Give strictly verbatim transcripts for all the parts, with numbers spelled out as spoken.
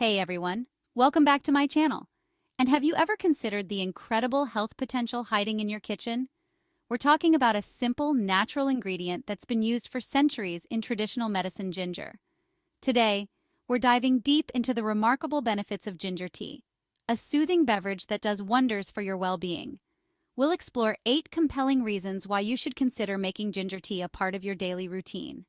Hey everyone, welcome back to my channel. And have you ever considered the incredible health potential hiding in your kitchen? We're talking about a simple, natural ingredient that's been used for centuries in traditional medicine, ginger. Today, we're diving deep into the remarkable benefits of ginger tea, a soothing beverage that does wonders for your well-being. We'll explore eight compelling reasons why you should consider making ginger tea a part of your daily routine.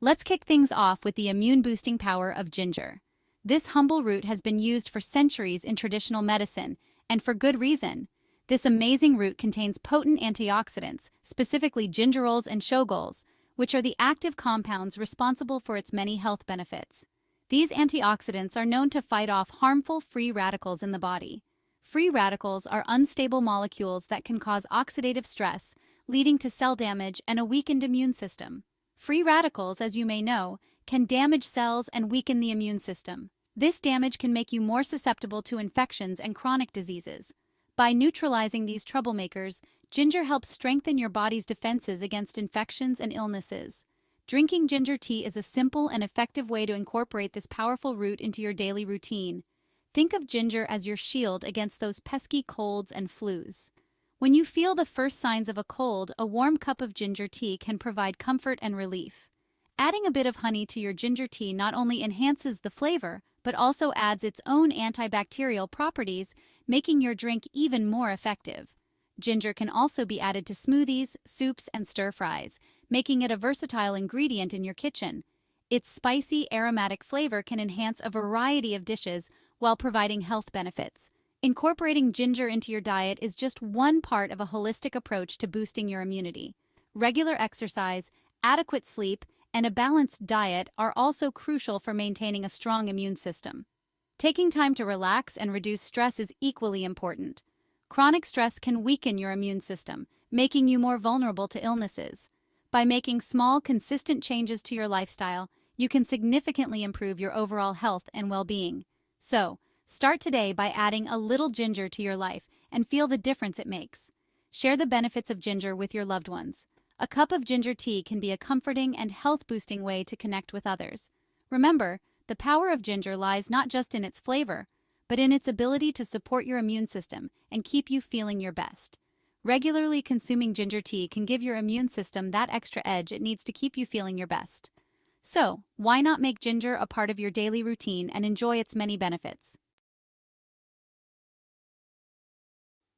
Let's kick things off with the immune-boosting power of ginger. This humble root has been used for centuries in traditional medicine, and for good reason. This amazing root contains potent antioxidants, specifically gingerols and shogols, which are the active compounds responsible for its many health benefits. These antioxidants are known to fight off harmful free radicals in the body. Free radicals are unstable molecules that can cause oxidative stress, leading to cell damage and a weakened immune system. Free radicals, as you may know, can damage cells and weaken the immune system. This damage can make you more susceptible to infections and chronic diseases. By neutralizing these troublemakers, ginger helps strengthen your body's defenses against infections and illnesses. Drinking ginger tea is a simple and effective way to incorporate this powerful root into your daily routine. Think of ginger as your shield against those pesky colds and flus. When you feel the first signs of a cold, a warm cup of ginger tea can provide comfort and relief. Adding a bit of honey to your ginger tea not only enhances the flavor, but also adds its own antibacterial properties, making your drink even more effective. Ginger can also be added to smoothies, soups, and stir-fries, making it a versatile ingredient in your kitchen. Its spicy, aromatic flavor can enhance a variety of dishes while providing health benefits. Incorporating ginger into your diet is just one part of a holistic approach to boosting your immunity. Regular exercise, adequate sleep, and a balanced diet are also crucial for maintaining a strong immune system. Taking time to relax and reduce stress is equally important. Chronic stress can weaken your immune system, making you more vulnerable to illnesses. By making small, consistent changes to your lifestyle, you can significantly improve your overall health and well-being. So, start today by adding a little ginger to your life and feel the difference it makes. Share the benefits of ginger with your loved ones. A cup of ginger tea can be a comforting and health-boosting way to connect with others. Remember, the power of ginger lies not just in its flavor, but in its ability to support your immune system and keep you feeling your best. Regularly consuming ginger tea can give your immune system that extra edge it needs to keep you feeling your best. So, why not make ginger a part of your daily routine and enjoy its many benefits?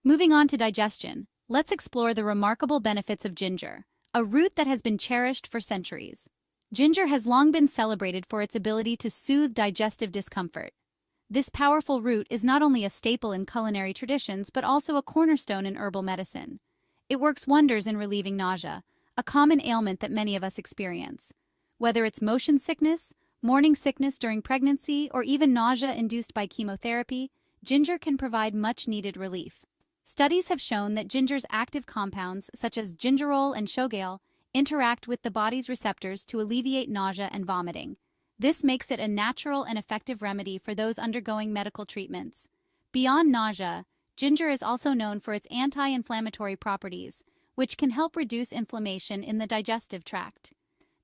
Moving on to digestion, let's explore the remarkable benefits of ginger, a root that has been cherished for centuries. Ginger has long been celebrated for its ability to soothe digestive discomfort. This powerful root is not only a staple in culinary traditions, but also a cornerstone in herbal medicine. It works wonders in relieving nausea, a common ailment that many of us experience. Whether it's motion sickness, morning sickness during pregnancy, or even nausea induced by chemotherapy, ginger can provide much-needed relief. Studies have shown that ginger's active compounds, such as gingerol and shogol, interact with the body's receptors to alleviate nausea and vomiting. This makes it a natural and effective remedy for those undergoing medical treatments. Beyond nausea, ginger is also known for its anti-inflammatory properties, which can help reduce inflammation in the digestive tract.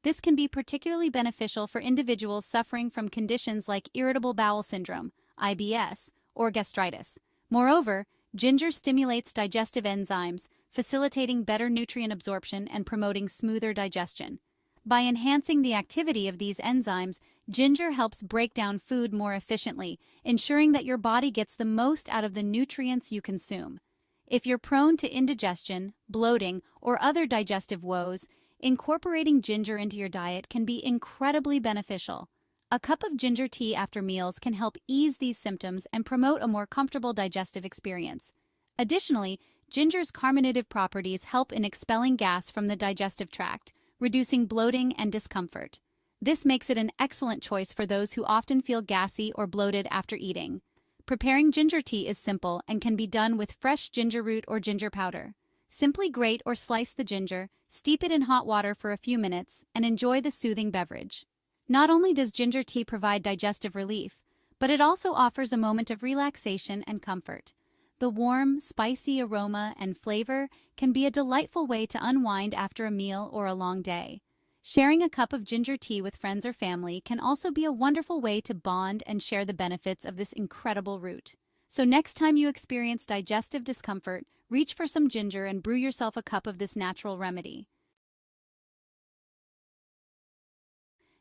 This can be particularly beneficial for individuals suffering from conditions like irritable bowel syndrome, I B S, or gastritis. Moreover, ginger stimulates digestive enzymes, facilitating better nutrient absorption and promoting smoother digestion. By enhancing the activity of these enzymes, ginger helps break down food more efficiently, ensuring that your body gets the most out of the nutrients you consume. If you're prone to indigestion, bloating, or other digestive woes, incorporating ginger into your diet can be incredibly beneficial. A cup of ginger tea after meals can help ease these symptoms and promote a more comfortable digestive experience. Additionally, ginger's carminative properties help in expelling gas from the digestive tract, reducing bloating and discomfort. This makes it an excellent choice for those who often feel gassy or bloated after eating. Preparing ginger tea is simple and can be done with fresh ginger root or ginger powder. Simply grate or slice the ginger, steep it in hot water for a few minutes, and enjoy the soothing beverage. Not only does ginger tea provide digestive relief, but it also offers a moment of relaxation and comfort. The warm, spicy aroma and flavor can be a delightful way to unwind after a meal or a long day. Sharing a cup of ginger tea with friends or family can also be a wonderful way to bond and share the benefits of this incredible root. So next time you experience digestive discomfort, reach for some ginger and brew yourself a cup of this natural remedy.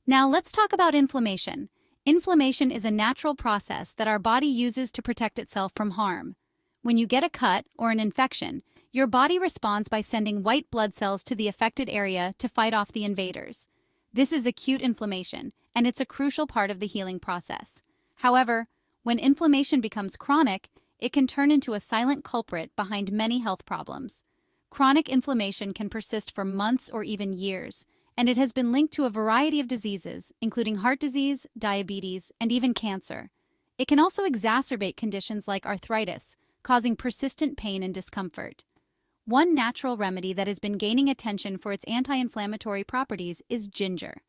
Now let's talk about inflammation. Inflammation is a natural process that our body uses to protect itself from harm. When you get a cut or an infection, your body responds by sending white blood cells to the affected area to fight off the invaders. This is acute inflammation, and it's a crucial part of the healing process. However, when inflammation becomes chronic, it can turn into a silent culprit behind many health problems. Chronic inflammation can persist for months or even years, and it has been linked to a variety of diseases, including heart disease, diabetes, and even cancer. It can also exacerbate conditions like arthritis, causing persistent pain and discomfort. One natural remedy that has been gaining attention for its anti-inflammatory properties is ginger.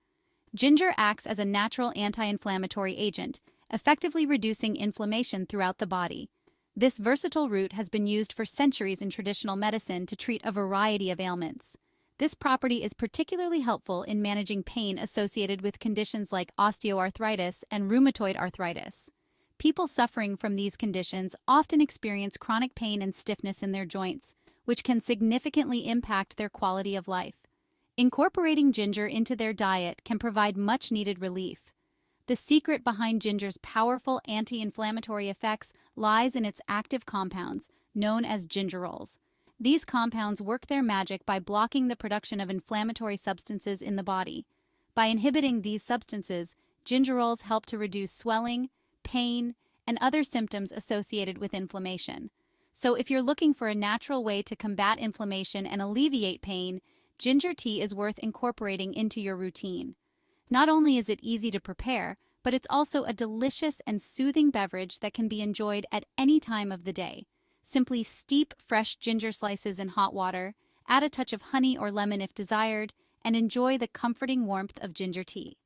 Ginger acts as a natural anti-inflammatory agent, effectively reducing inflammation throughout the body. This versatile root has been used for centuries in traditional medicine to treat a variety of ailments. This property is particularly helpful in managing pain associated with conditions like osteoarthritis and rheumatoid arthritis. People suffering from these conditions often experience chronic pain and stiffness in their joints, which can significantly impact their quality of life. Incorporating ginger into their diet can provide much-needed relief. The secret behind ginger's powerful anti-inflammatory effects lies in its active compounds, known as gingerols. These compounds work their magic by blocking the production of inflammatory substances in the body. By inhibiting these substances, gingerols help to reduce swelling, pain, and other symptoms associated with inflammation. So if you're looking for a natural way to combat inflammation and alleviate pain, ginger tea is worth incorporating into your routine. Not only is it easy to prepare, but it's also a delicious and soothing beverage that can be enjoyed at any time of the day. Simply steep fresh ginger slices in hot water, add a touch of honey or lemon if desired, and enjoy the comforting warmth of ginger tea.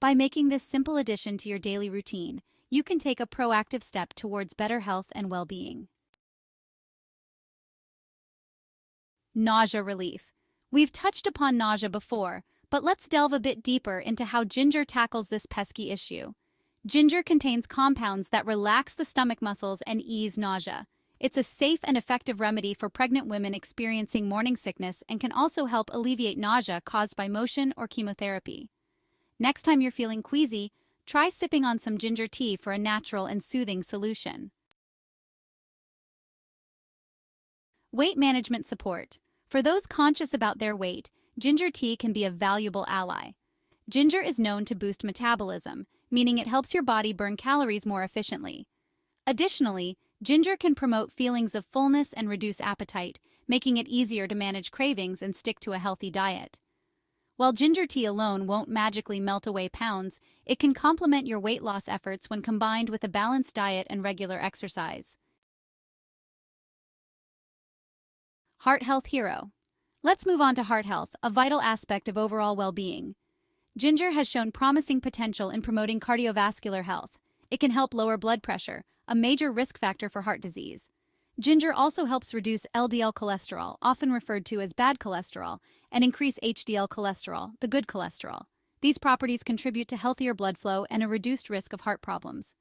By making this simple addition to your daily routine, you can take a proactive step towards better health and well-being. Nausea relief. We've touched upon nausea before, but let's delve a bit deeper into how ginger tackles this pesky issue. Ginger contains compounds that relax the stomach muscles and ease nausea. It's a safe and effective remedy for pregnant women experiencing morning sickness and can also help alleviate nausea caused by motion or chemotherapy. Next time you're feeling queasy, try sipping on some ginger tea for a natural and soothing solution. Weight management support. For those conscious about their weight, ginger tea can be a valuable ally. Ginger is known to boost metabolism, meaning it helps your body burn calories more efficiently. Additionally, ginger can promote feelings of fullness and reduce appetite, making it easier to manage cravings and stick to a healthy diet. While ginger tea alone won't magically melt away pounds, it can complement your weight loss efforts when combined with a balanced diet and regular exercise. Heart health hero. Let's move on to heart health, a vital aspect of overall well-being. Ginger has shown promising potential in promoting cardiovascular health. It can help lower blood pressure, a major risk factor for heart disease. Ginger also helps reduce L D L cholesterol, often referred to as bad cholesterol, and increase H D L cholesterol, the good cholesterol. These properties contribute to healthier blood flow and a reduced risk of heart problems.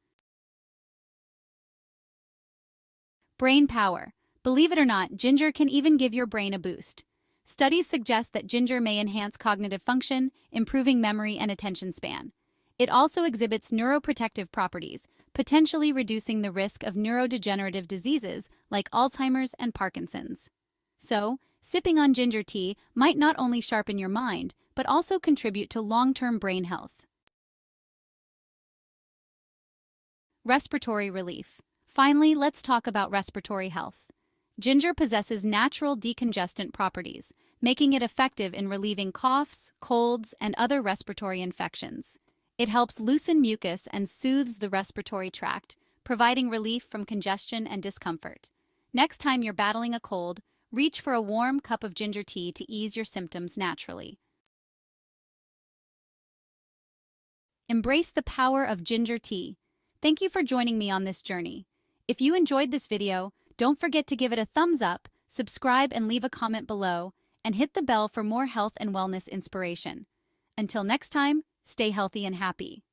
Brain power. Believe it or not, ginger can even give your brain a boost. Studies suggest that ginger may enhance cognitive function, improving memory and attention span. It also exhibits neuroprotective properties, potentially reducing the risk of neurodegenerative diseases like Alzheimer's and Parkinson's. So, sipping on ginger tea might not only sharpen your mind, but also contribute to long-term brain health. Respiratory relief. Finally, let's talk about respiratory health. Ginger possesses natural decongestant properties, making it effective in relieving coughs, colds, and other respiratory infections. It helps loosen mucus and soothes the respiratory tract, providing relief from congestion and discomfort. Next time you're battling a cold, reach for a warm cup of ginger tea to ease your symptoms naturally. Embrace the power of ginger tea. Thank you for joining me on this journey. If you enjoyed this video, don't forget to give it a thumbs up, subscribe and leave a comment below, and hit the bell for more health and wellness inspiration. Until next time, stay healthy and happy.